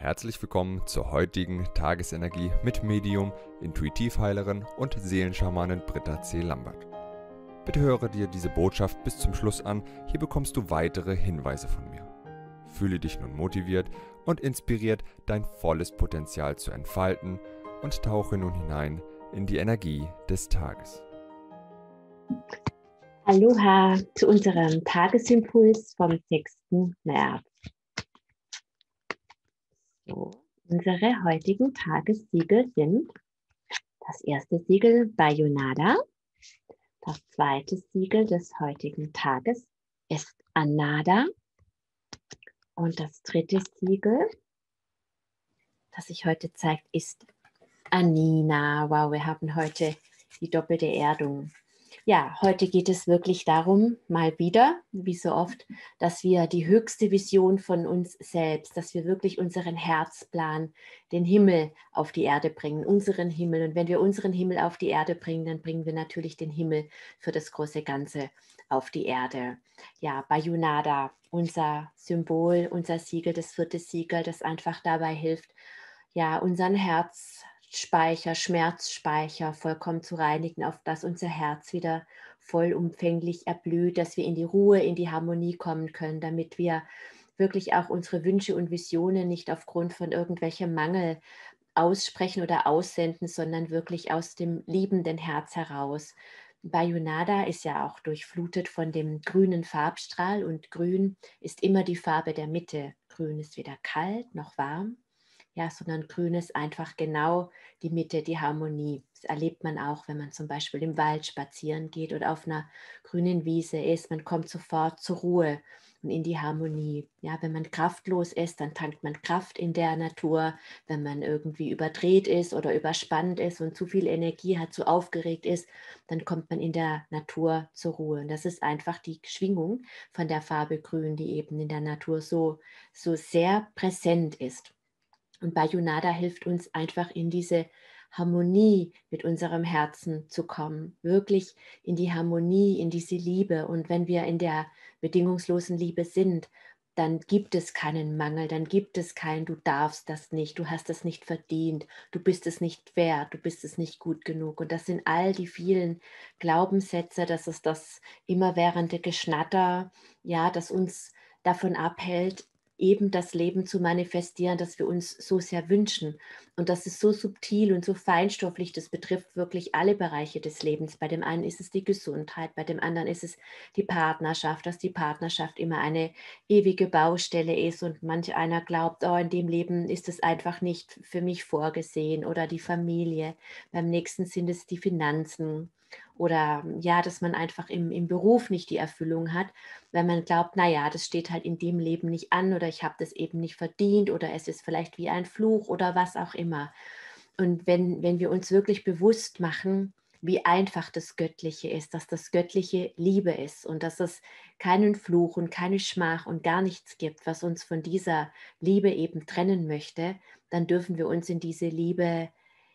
Herzlich willkommen zur heutigen Tagesenergie mit Medium, Intuitivheilerin und Seelenschamanin Britta C. Lambert. Bitte höre dir diese Botschaft bis zum Schluss an, hier bekommst du weitere Hinweise von mir. Fühle dich nun motiviert und inspiriert, dein volles Potenzial zu entfalten und tauche nun hinein in die Energie des Tages. Aloha zu unserem Tagesimpuls vom 6. März. So, unsere heutigen Tagessiegel sind das erste Siegel Bayanada, das zweite Siegel des heutigen Tages ist Ananda und das dritte Siegel, das sich heute zeigt, ist Anina. Wow, wir haben heute die doppelte Erdung. Ja, heute geht es wirklich darum, mal wieder, wie so oft, dass wir die höchste Vision von uns selbst, dass wir wirklich unseren Herzplan, den Himmel auf die Erde bringen, unseren Himmel. Und wenn wir unseren Himmel auf die Erde bringen, dann bringen wir natürlich den Himmel für das große Ganze auf die Erde. Ja, Bayanada, unser Symbol, unser Siegel, das vierte Siegel, das einfach dabei hilft, ja, unseren Schmerzspeicher vollkommen zu reinigen, auf dass unser Herz wieder vollumfänglich erblüht, dass wir in die Ruhe, in die Harmonie kommen können, damit wir wirklich auch unsere Wünsche und Visionen nicht aufgrund von irgendwelchem Mangel aussprechen oder aussenden, sondern wirklich aus dem liebenden Herz heraus. Bayanada ist ja auch durchflutet von dem grünen Farbstrahl und grün ist immer die Farbe der Mitte. Grün ist weder kalt noch warm. Ja, sondern grün ist einfach genau die Mitte, die Harmonie. Das erlebt man auch, wenn man zum Beispiel im Wald spazieren geht oder auf einer grünen Wiese ist. Man kommt sofort zur Ruhe und in die Harmonie. Ja, wenn man kraftlos ist, dann tankt man Kraft in der Natur. Wenn man irgendwie überdreht ist oder überspannt ist und zu viel Energie hat, zu aufgeregt ist, dann kommt man in der Natur zur Ruhe. Und das ist einfach die Schwingung von der Farbe grün, die eben in der Natur so sehr präsent ist. Und Bayanada hilft uns einfach in diese Harmonie mit unserem Herzen zu kommen, wirklich in die Harmonie, in diese Liebe. Und wenn wir in der bedingungslosen Liebe sind, dann gibt es keinen Mangel, dann gibt es keinen, du darfst das nicht, du hast es nicht verdient, du bist es nicht wert, du bist es nicht gut genug. Und das sind all die vielen Glaubenssätze, das ist das immerwährende Geschnatter, ja, das uns davon abhält, eben das Leben zu manifestieren, das wir uns so sehr wünschen. Und das ist so subtil und so feinstofflich, das betrifft wirklich alle Bereiche des Lebens. Bei dem einen ist es die Gesundheit, bei dem anderen ist es die Partnerschaft, dass die Partnerschaft immer eine ewige Baustelle ist und manch einer glaubt, oh, in dem Leben ist es einfach nicht für mich vorgesehen, oder die Familie. Beim nächsten sind es die Finanzen. Oder ja, dass man einfach im Beruf nicht die Erfüllung hat, weil man glaubt, naja, das steht halt in dem Leben nicht an oder ich habe das eben nicht verdient oder es ist vielleicht wie ein Fluch oder was auch immer. Und wenn wir uns wirklich bewusst machen, wie einfach das Göttliche ist, dass das Göttliche Liebe ist und dass es keinen Fluch und keine Schmach und gar nichts gibt, was uns von dieser Liebe eben trennen möchte, dann dürfen wir uns in diese Liebe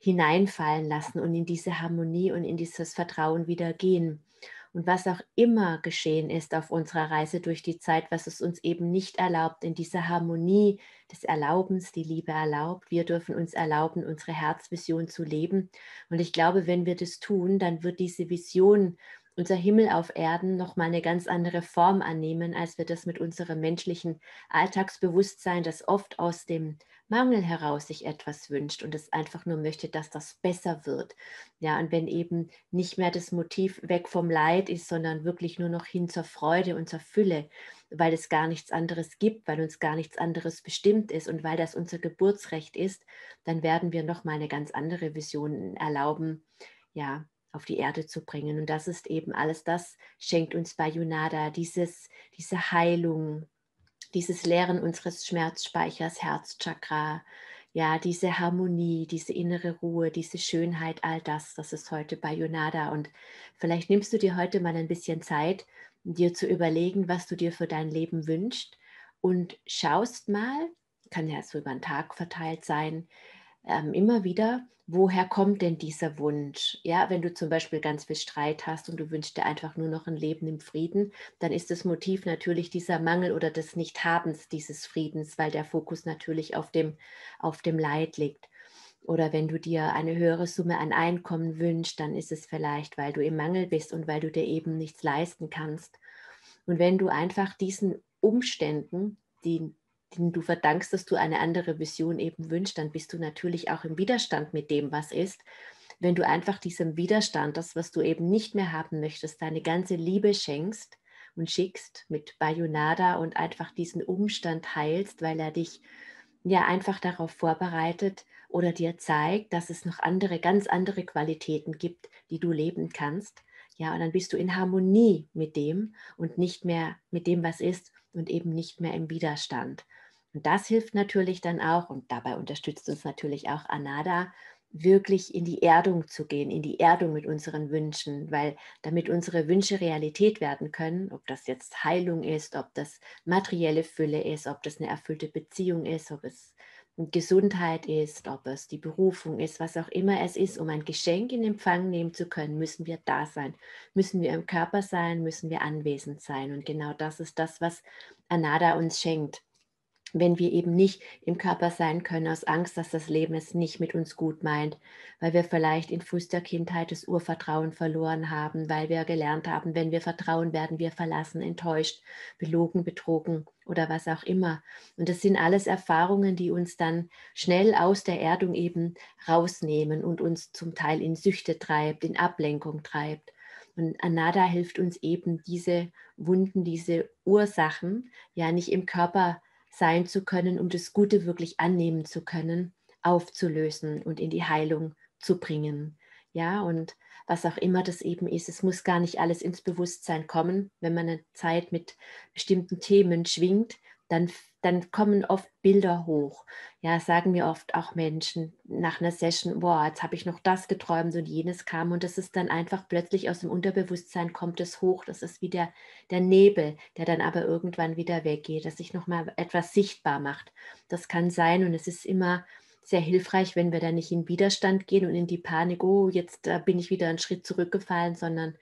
hineinfallen lassen und in diese Harmonie und in dieses Vertrauen wieder gehen. Und was auch immer geschehen ist auf unserer Reise durch die Zeit, was es uns eben nicht erlaubt, in dieser Harmonie des Erlaubens, die Liebe erlaubt. Wir dürfen uns erlauben, unsere Herzvision zu leben. Und ich glaube, wenn wir das tun, dann wird diese Vision, unser Himmel auf Erden, nochmal eine ganz andere Form annehmen, als wir das mit unserem menschlichen Alltagsbewusstsein, das oft aus dem Mangel heraus sich etwas wünscht und es einfach nur möchte, dass das besser wird. Ja, und wenn eben nicht mehr das Motiv weg vom Leid ist, sondern wirklich nur noch hin zur Freude und zur Fülle, weil es gar nichts anderes gibt, weil uns gar nichts anderes bestimmt ist und weil das unser Geburtsrecht ist, dann werden wir nochmal eine ganz andere Vision erlauben, ja, auf die Erde zu bringen. Und das ist eben alles das, schenkt uns Bayanada, diese Heilung, dieses Leeren unseres Schmerzspeichers, Herzchakra, ja, diese Harmonie, diese innere Ruhe, diese Schönheit, all das, das ist heute Bayanada. Und vielleicht nimmst du dir heute mal ein bisschen Zeit, dir zu überlegen, was du dir für dein Leben wünschst und schaust mal, kann ja so über den Tag verteilt sein, immer wieder, woher kommt denn dieser Wunsch? Ja, wenn du zum Beispiel ganz viel Streit hast und du wünschst dir einfach nur noch ein Leben im Frieden, dann ist das Motiv natürlich dieser Mangel oder des Nichthabens dieses Friedens, weil der Fokus natürlich auf dem Leid liegt. Oder wenn du dir eine höhere Summe an Einkommen wünschst, dann ist es vielleicht, weil du im Mangel bist und weil du dir eben nichts leisten kannst. Und wenn du einfach diesen Umständen, denen du verdankst, dass du eine andere Vision eben wünschst, dann bist du natürlich auch im Widerstand mit dem, was ist. Wenn du einfach diesem Widerstand, das, was du eben nicht mehr haben möchtest, deine ganze Liebe schenkst und schickst mit Bayanada und einfach diesen Umstand heilst, weil er dich ja einfach darauf vorbereitet oder dir zeigt, dass es noch andere, ganz andere Qualitäten gibt, die du leben kannst. Ja, und dann bist du in Harmonie mit dem und nicht mehr mit dem, was ist und eben nicht mehr im Widerstand. Und das hilft natürlich dann auch, und dabei unterstützt uns natürlich auch Ananda, wirklich in die Erdung zu gehen, in die Erdung mit unseren Wünschen, weil damit unsere Wünsche Realität werden können, ob das jetzt Heilung ist, ob das materielle Fülle ist, ob das eine erfüllte Beziehung ist, ob es Gesundheit ist, ob es die Berufung ist, was auch immer es ist, um ein Geschenk in Empfang nehmen zu können, müssen wir da sein, müssen wir im Körper sein, müssen wir anwesend sein. Und genau das ist das, was Ananda uns schenkt. Wenn wir eben nicht im Körper sein können, aus Angst, dass das Leben es nicht mit uns gut meint, weil wir vielleicht in frühester Kindheit das Urvertrauen verloren haben, weil wir gelernt haben, wenn wir vertrauen, werden wir verlassen, enttäuscht, belogen, betrogen oder was auch immer. Und das sind alles Erfahrungen, die uns dann schnell aus der Erdung eben rausnehmen und uns zum Teil in Süchte treibt, in Ablenkung treibt. Und Ananda hilft uns eben, diese Wunden, diese Ursachen ja nicht im Körper sein zu können, um das Gute wirklich annehmen zu können, aufzulösen und in die Heilung zu bringen. Ja, und was auch immer das eben ist, es muss gar nicht alles ins Bewusstsein kommen. Wenn man eine Zeit mit bestimmten Themen schwingt, dann kommen oft Bilder hoch. Ja, sagen mir oft auch Menschen nach einer Session, boah, jetzt habe ich noch das geträumt und jenes kam. Und das ist dann einfach plötzlich aus dem Unterbewusstsein kommt es hoch. Das ist wie der Nebel, der dann aber irgendwann wieder weggeht, dass sich nochmal etwas sichtbar macht. Das kann sein und es ist immer sehr hilfreich, wenn wir da nicht in Widerstand gehen und in die Panik, oh, jetzt bin ich wieder einen Schritt zurückgefallen, sondern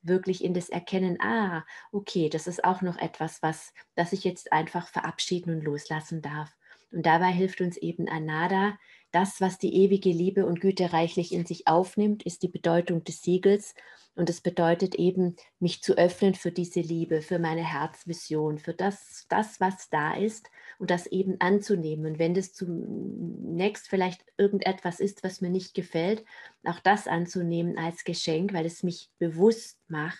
wirklich in das Erkennen, ah, okay, das ist auch noch etwas, das ich jetzt einfach verabschieden und loslassen darf. Und dabei hilft uns eben Ananda, das, was die ewige Liebe und Güte reichlich in sich aufnimmt, ist die Bedeutung des Siegels. Und es bedeutet eben, mich zu öffnen für diese Liebe, für meine Herzvision, für das, was da ist und das eben anzunehmen. Und wenn das zunächst vielleicht irgendetwas ist, was mir nicht gefällt, auch das anzunehmen als Geschenk, weil es mich bewusst macht,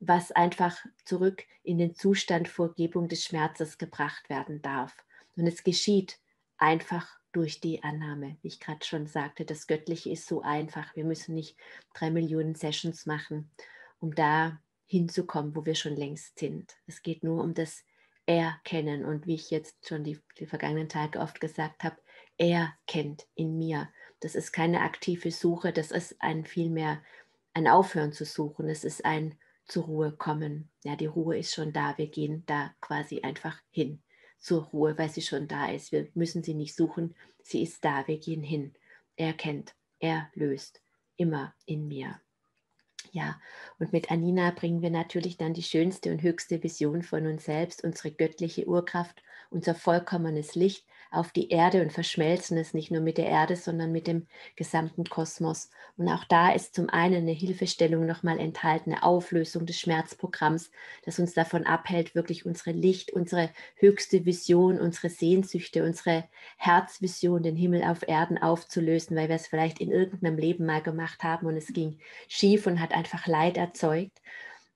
was einfach zurück in den Zustand Vorgebung des Schmerzes gebracht werden darf. Und es geschieht einfach durch die Annahme. Wie ich gerade schon sagte, das Göttliche ist so einfach. Wir müssen nicht 3 Millionen Sessions machen, um da hinzukommen, wo wir schon längst sind. Es geht nur um das Erkennen. Und wie ich jetzt schon die vergangenen Tage oft gesagt habe, erkennt in mir. Das ist keine aktive Suche, das ist vielmehr ein Aufhören zu suchen. Es ist ein zur Ruhe kommen. Ja, die Ruhe ist schon da. Wir gehen da quasi einfach hin. Zur Ruhe, weil sie schon da ist. Wir müssen sie nicht suchen, sie ist da, wir gehen hin. Er kennt, er löst, immer in mir. Ja, und mit Anina bringen wir natürlich dann die schönste und höchste Vision von uns selbst, unsere göttliche Urkraft, unser vollkommenes Licht auf die Erde und verschmelzen es nicht nur mit der Erde, sondern mit dem gesamten Kosmos. Und auch da ist zum einen eine Hilfestellung nochmal enthalten, eine Auflösung des Schmerzprogramms, das uns davon abhält, wirklich unsere Licht, unsere höchste Vision, unsere Sehnsüchte, unsere Herzvision, den Himmel auf Erden aufzulösen, weil wir es vielleicht in irgendeinem Leben mal gemacht haben und es ging schief und hat einfach Leid erzeugt.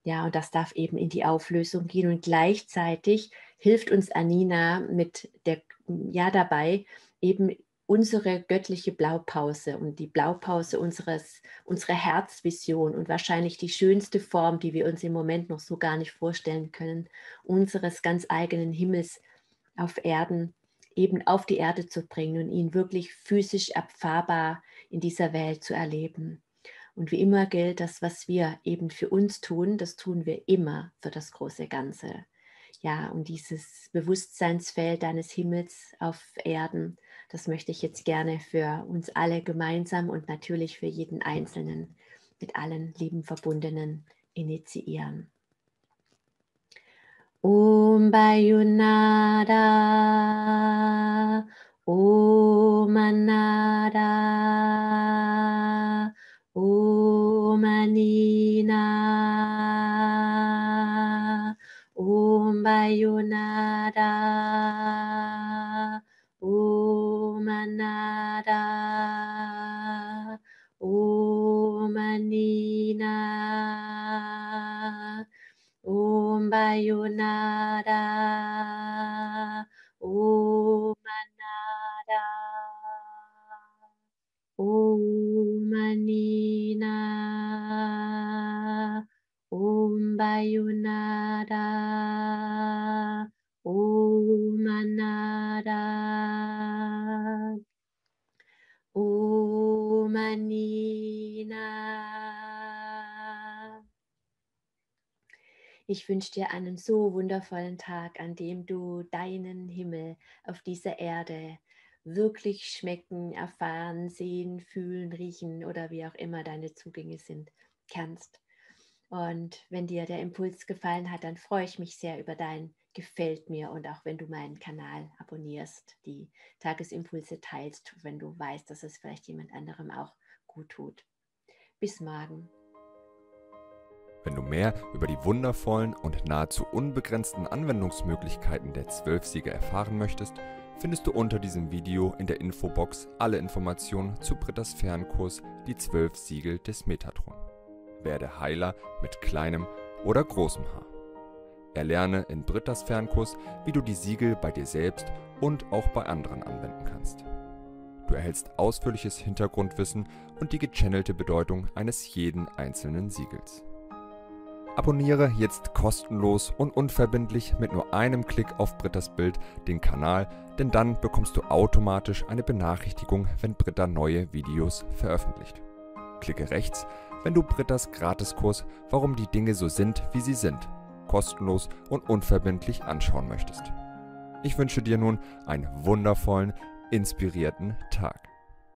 Ja, und das darf eben in die Auflösung gehen und gleichzeitig hilft uns Anina mit dabei, eben unsere göttliche Blaupause und die Blaupause unserer Herzvision und wahrscheinlich die schönste Form, die wir uns im Moment noch so gar nicht vorstellen können, unseres ganz eigenen Himmels auf Erden eben auf die Erde zu bringen und ihn wirklich physisch erfahrbar in dieser Welt zu erleben. Und wie immer gilt, das, was wir eben für uns tun, das tun wir immer für das große Ganze. ja, um dieses Bewusstseinsfeld eines Himmels auf Erden. Das möchte ich jetzt gerne für uns alle gemeinsam und natürlich für jeden Einzelnen mit allen lieben Verbundenen initiieren. Om Bayanada, Om Ananda, Om Anina, Om Bayanada, Om Ananda, Om Anina, Om Bayanada, Om Ananda, Om Anina, Om Bayanada, Om Ananda, Om Anina. Ich wünsche dir einen so wundervollen Tag, an dem du deinen Himmel auf dieser Erde wirklich schmecken, erfahren, sehen, fühlen, riechen oder wie auch immer deine Zugänge sind, kannst. Und wenn dir der Impuls gefallen hat, dann freue ich mich sehr über dein Gefällt mir und auch wenn du meinen Kanal abonnierst, die Tagesimpulse teilst, wenn du weißt, dass es vielleicht jemand anderem auch gut tut. Bis morgen. Wenn du mehr über die wundervollen und nahezu unbegrenzten Anwendungsmöglichkeiten der 12 Siegel erfahren möchtest, findest du unter diesem Video in der Infobox alle Informationen zu Brittas Fernkurs Die 12 Siegel des Metatron. Werde Heiler mit kleinem oder großem Haar. Erlerne in Brittas Fernkurs, wie du die Siegel bei dir selbst und auch bei anderen anwenden kannst. Du erhältst ausführliches Hintergrundwissen und die gechannelte Bedeutung eines jeden einzelnen Siegels. Abonniere jetzt kostenlos und unverbindlich mit nur einem Klick auf Brittas Bild den Kanal, denn dann bekommst du automatisch eine Benachrichtigung, wenn Britta neue Videos veröffentlicht. Klicke rechts, wenn du Brittas Gratiskurs Warum die Dinge so sind, wie sie sind, kostenlos und unverbindlich anschauen möchtest. Ich wünsche dir nun einen wundervollen, inspirierten Tag.